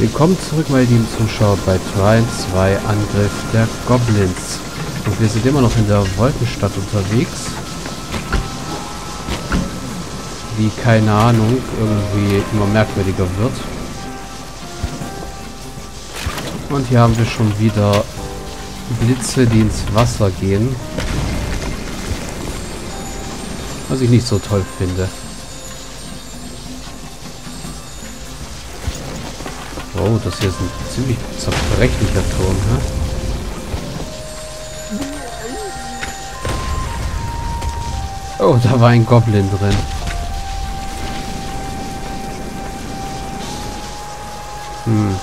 Willkommen zurück, meine lieben Zuschauer, bei Trine 2 Angriff der Goblins. Und wir sind immer noch in der Wolkenstadt unterwegs. Die, keine Ahnung, irgendwie immer merkwürdiger wird. Und hier haben wir schon wieder Blitze, die ins Wasser gehen. Was ich nicht so toll finde. Oh, das hier ist ein ziemlich zerbrechlicher Turm, hä? Oh, da war ein Goblin drin. Hm.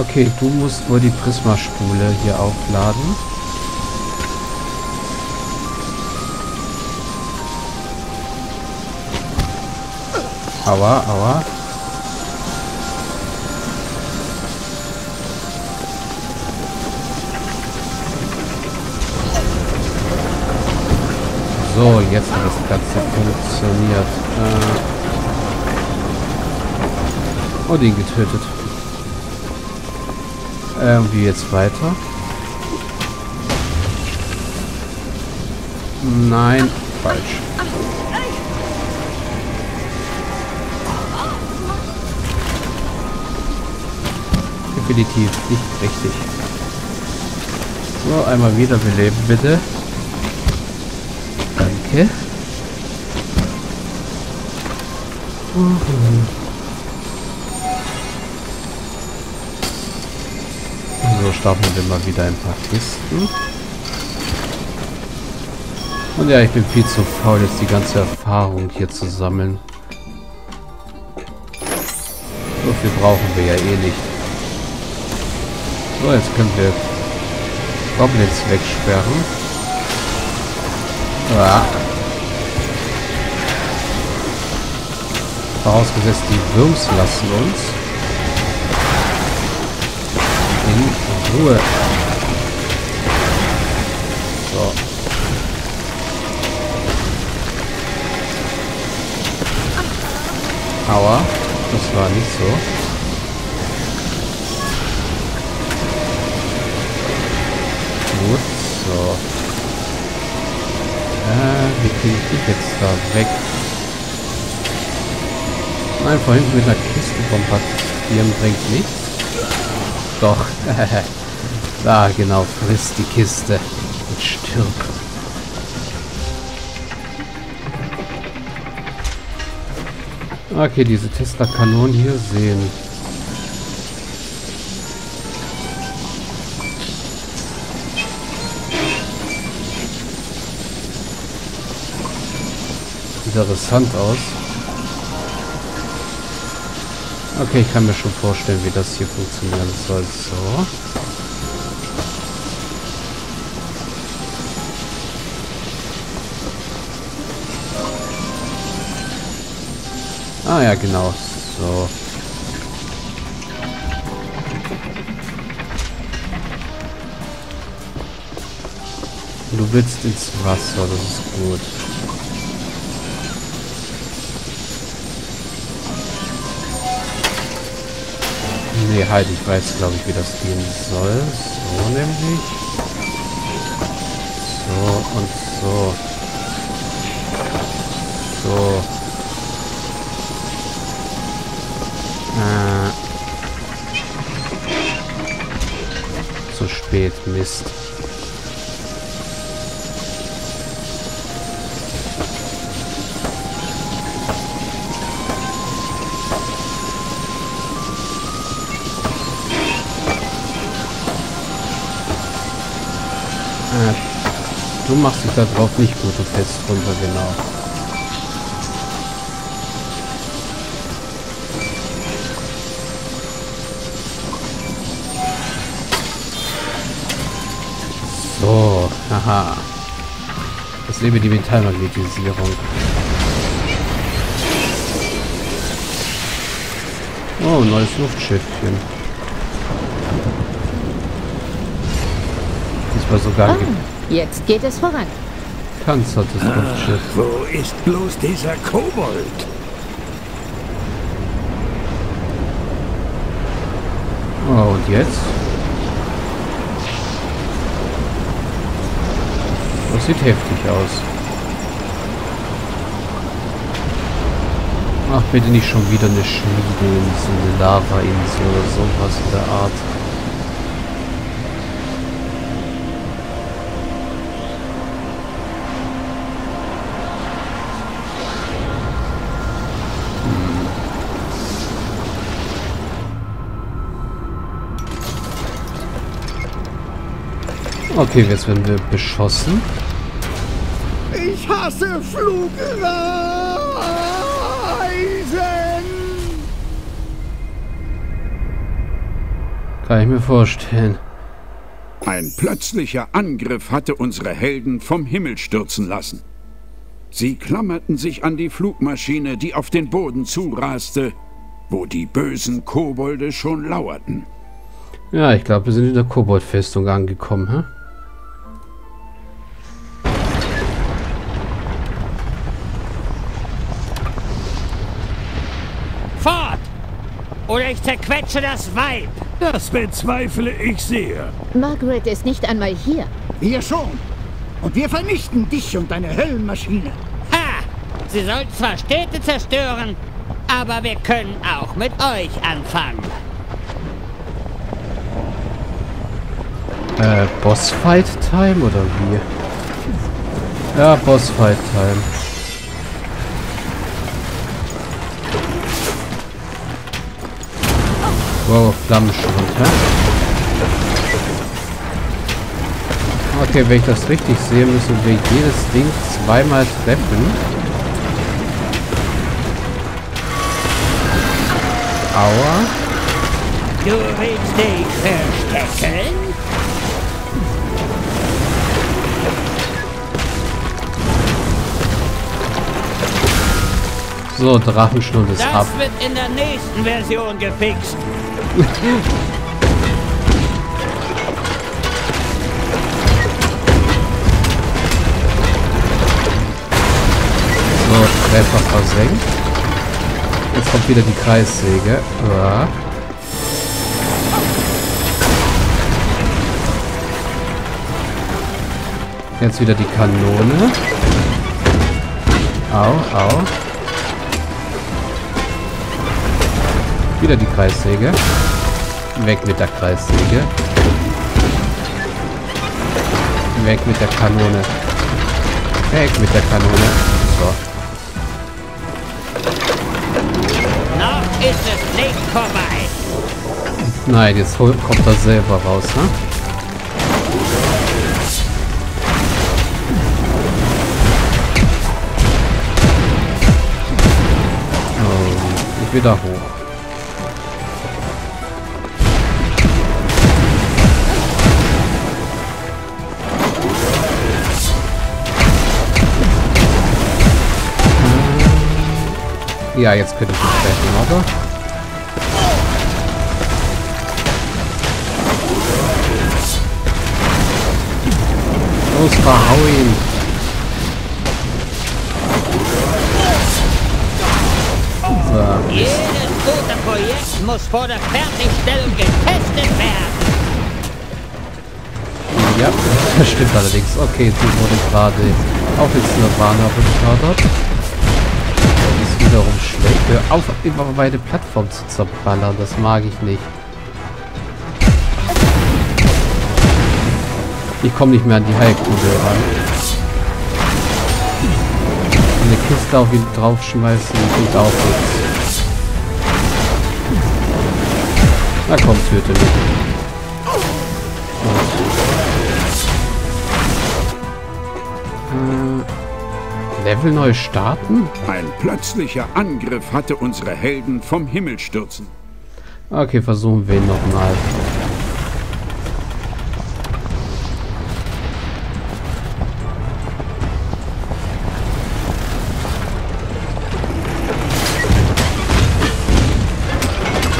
Okay, du musst wohl die Prismaspule hier aufladen. Aua, aua. So, jetzt hat das Ganze funktioniert. Und ihn getötet. Wie jetzt weiter? Nein, falsch. Definitiv nicht richtig. So, einmal wiederbeleben, bitte. Danke. So, starten wir mal wieder ein paar Kisten. Und ja, ich bin viel zu faul, jetzt die ganze Erfahrung hier zu sammeln. So viel brauchen wir ja eh nicht. So, jetzt können wir Goblins wegsperren. Ja. Vorausgesetzt, die Würms lassen uns in Ruhe. So. Aua, das war nicht so. Gut, so. Wie kriege ich dich jetzt da weg? Nein, vorhin mit einer Kiste kompaktieren bringt nichts. Doch. Da, genau, frisst die Kiste und stirb. Okay, diese Tesla-Kanonen hier sehen. Interessant aus. Okay, ich kann mir schon vorstellen, wie das hier funktionieren soll. So. Ah ja, genau. So. Du willst ins Wasser, das ist gut. Nee, halt, ich weiß, glaube ich, wie das gehen soll. So nämlich. So und so. So. Zu spät, Mist. Du machst dich da drauf nicht gut und fällst runter, genau. So, haha. Das lebe die Metallmagnetisierung. Oh, neues Luftschiffchen. Oder sogar jetzt geht es voran. Panzertes Luftschiff. Wo ist bloß dieser Kobold? Oh, und jetzt? Das sieht heftig aus. Ach, bitte nicht schon wieder eine Schmiedeinsel, eine Lavainsel oder sowas in der Art. Okay, jetzt werden wir beschossen. Ich hasse Flugreisen! Kann ich mir vorstellen. Ein plötzlicher Angriff hatte unsere Helden vom Himmel stürzen lassen. Sie klammerten sich an die Flugmaschine, die auf den Boden zuraste, wo die bösen Kobolde schon lauerten. Ja, ich glaube, wir sind in der Koboldfestung angekommen, hä? Fort! Oder ich zerquetsche das Weib! Das bezweifle ich sehr. Margaret ist nicht einmal hier. Wir schon. Und wir vernichten dich und deine Höllenmaschine. Ha! Sie soll zwar Städte zerstören, aber wir können auch mit euch anfangen. Bossfight-Time oder wie? Ja, Bossfight-Time. Wow, Flammenschwund, hä? Okay, wenn ich das richtig sehe, müssen wir jedes Ding zweimal treffen. Aua. Du willst dich verstecken? So, Drachenschnurr ist ab. Das wird in der nächsten Version gefixt. So, Treffer versenkt. Jetzt kommt wieder die Kreissäge. Ja. Jetzt wieder die Kanone. Au, au. Wieder die Kreissäge. Weg mit der Kreissäge. Weg mit der Kanone. Weg mit der Kanone. So. Noch ist es nicht vorbei. Nein, jetzt kommt er selber raus, ne? Oh, und wieder hoch. Ja, jetzt könnte ich mich treffen, oder? Los, verhau ihn! So. Jedes gute Projekt muss vor der Fertigstellung getestet werden! Ja, das stimmt allerdings. Okay, sie wurde gerade auf ins Nirvana befördert. Wiederum schlecht. Hör auf, immer meine Plattform zu zerballern. Das mag ich nicht. Ich komme nicht mehr an die Heilkugel ran. Eine Kiste auf ihn draufschmeißen und auch nichts. Na komm, töte mich. Level neu starten? Ein plötzlicher Angriff hatte unsere Helden vom Himmel stürzen. Okay, versuchen wir ihn nochmal.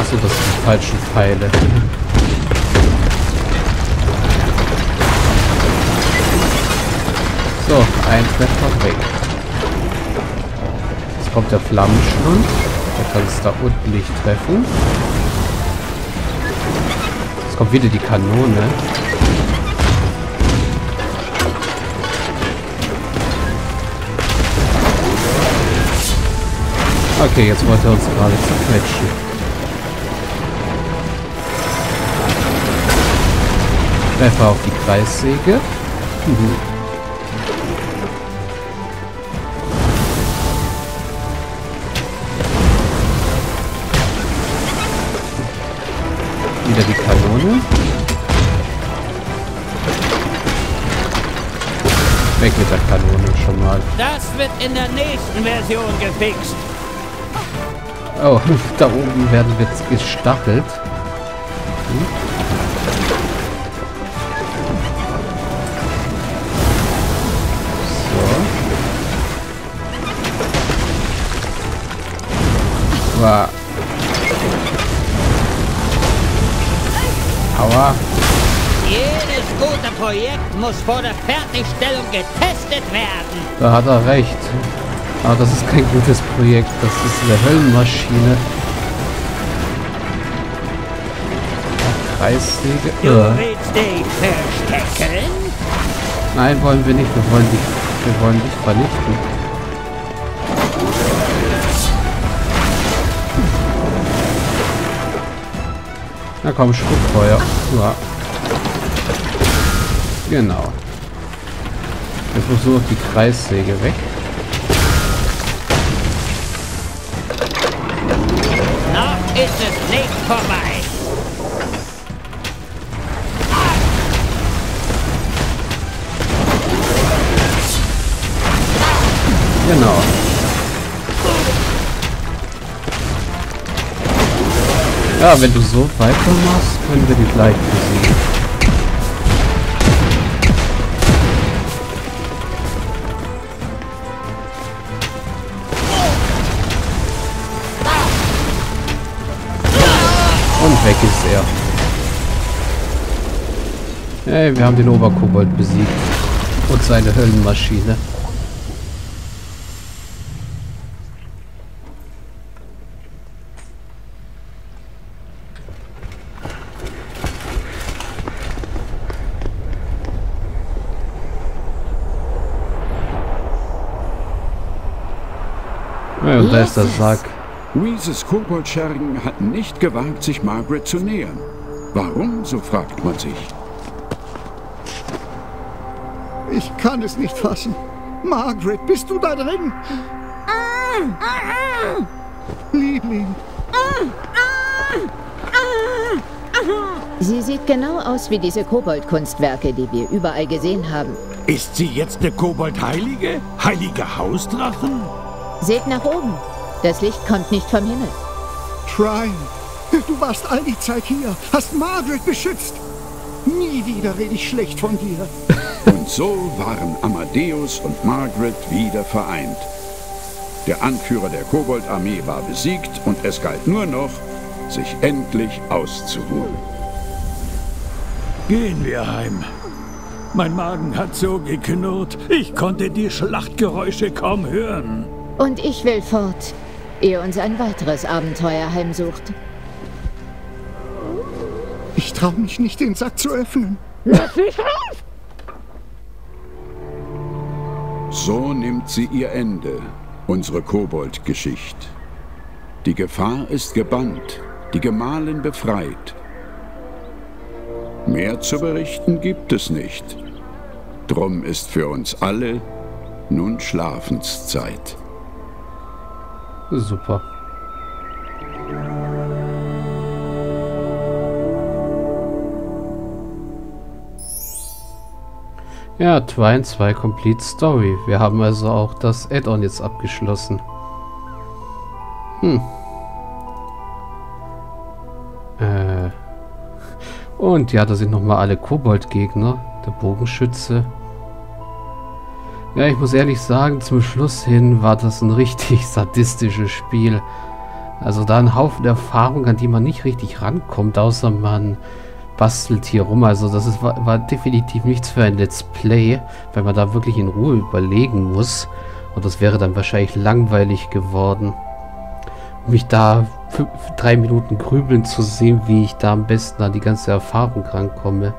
Achso, das sind die falschen Pfeile. eins davon weg. Jetzt kommt der Flammenschlund. Der kann es da unten nicht treffen. Jetzt kommt wieder die Kanone. Okay, jetzt wollte er uns gerade zerquetschen. Treffer auf die Kreissäge. Mhm. Wieder die Kanone. Weg mit der Kanone schon mal. Das wird in der nächsten Version gefixt. Oh, da oben werden wir jetzt gestachelt. Hm. So. War. Aua. Jedes gute Projekt muss vor der Fertigstellung getestet werden. Da hat er recht. Aber das ist kein gutes Projekt, das ist eine Höllenmaschine. Kreissäge. Du willst dich verstecken? Nein, wollen wir nicht. Wir wollen dich vernichten. Na komm, Spuckfeuer. Ja. Genau. Jetzt muss nur noch die Kreissäge weg. Ist es nicht vorbei? Genau. Ja, wenn du so weitermachst, können wir die gleich besiegen. Weg ist er. Hey, wir haben den Oberkobold besiegt. Und seine Höllenmaschine. Ja, und da ist der Sack. Reeses Koboldschergen hat nicht gewagt, sich Margaret zu nähern. Warum, so fragt man sich. Ich kann es nicht fassen. Margaret, bist du da drin? Liebling. Sie sieht genau aus wie diese Koboldkunstwerke, die wir überall gesehen haben. Ist sie jetzt eine Koboldheilige? Heilige Hausdrachen? Seht nach oben. Das Licht kommt nicht vom Himmel. Trine, du warst all die Zeit hier, hast Margaret beschützt. Nie wieder rede ich schlecht von dir. Und so waren Amadeus und Margaret wieder vereint. Der Anführer der Koboldarmee war besiegt und es galt nur noch, sich endlich auszuruhen. Gehen wir heim. Mein Magen hat so geknurrt, ich konnte die Schlachtgeräusche kaum hören. Und ich will fort, ehe uns ein weiteres Abenteuer heimsucht. Ich traue mich nicht, den Sack zu öffnen. Lass mich raus! So nimmt sie ihr Ende, unsere Kobold-Geschichte. Die Gefahr ist gebannt, die Gemahlin befreit. Mehr zu berichten gibt es nicht. Drum ist für uns alle nun Schlafenszeit. Super. Ja, Trine 2 Complete Story. Wir haben also auch das Add-on jetzt abgeschlossen. Hm. Und ja, da sind nochmal alle Kobold-Gegner. Der Bogenschütze. Ja, ich muss ehrlich sagen, zum Schluss hin war das ein richtig sadistisches Spiel. Also da ein Haufen Erfahrung, an die man nicht richtig rankommt, außer man bastelt hier rum. Also das ist, war definitiv nichts für ein Let's Play, weil man da wirklich in Ruhe überlegen muss. Und das wäre dann wahrscheinlich langweilig geworden, mich da 3 Minuten grübeln zu sehen, wie ich da am besten an die ganze Erfahrung rankomme.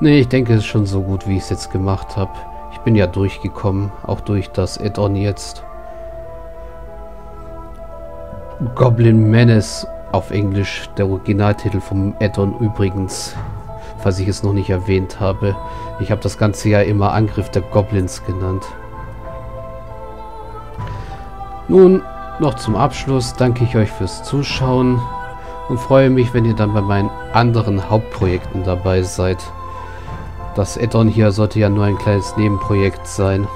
Nee, ich denke, es ist schon so gut, wie ich es jetzt gemacht habe. Ich bin ja durchgekommen, auch durch das Add-on jetzt. Goblin Menace auf Englisch, der Originaltitel vom Add-on übrigens, falls ich es noch nicht erwähnt habe. Ich habe das Ganze ja immer Angriff der Goblins genannt. Nun, noch zum Abschluss danke ich euch fürs Zuschauen und freue mich, wenn ihr dann bei meinen anderen Hauptprojekten dabei seid. Das Add-on hier sollte ja nur ein kleines Nebenprojekt sein.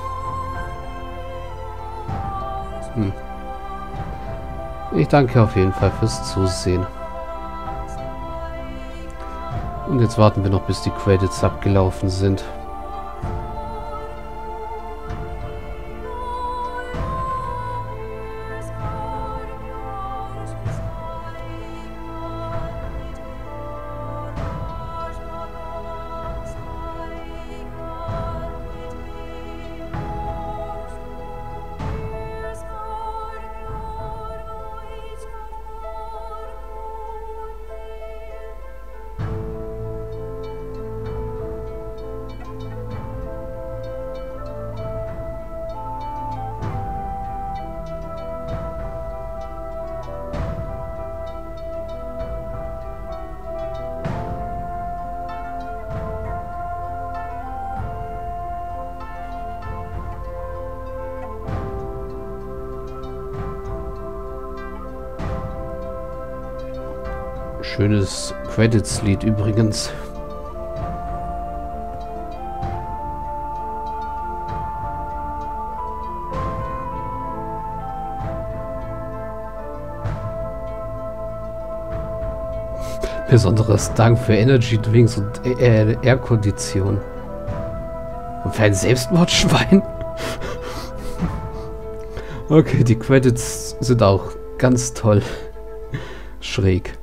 Ich danke auf jeden Fall fürs Zusehen. Und jetzt warten wir noch, bis die Credits abgelaufen sind. Schönes Credits-Lied übrigens. Besonderes Dank für Energy Drinks und Airkondition. Und für ein Selbstmordschwein? Okay, die Credits sind auch ganz toll. Schräg.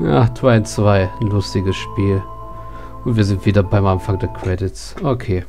Ja, Trine 2, ein lustiges Spiel. Und wir sind wieder beim Anfang der Credits. Okay.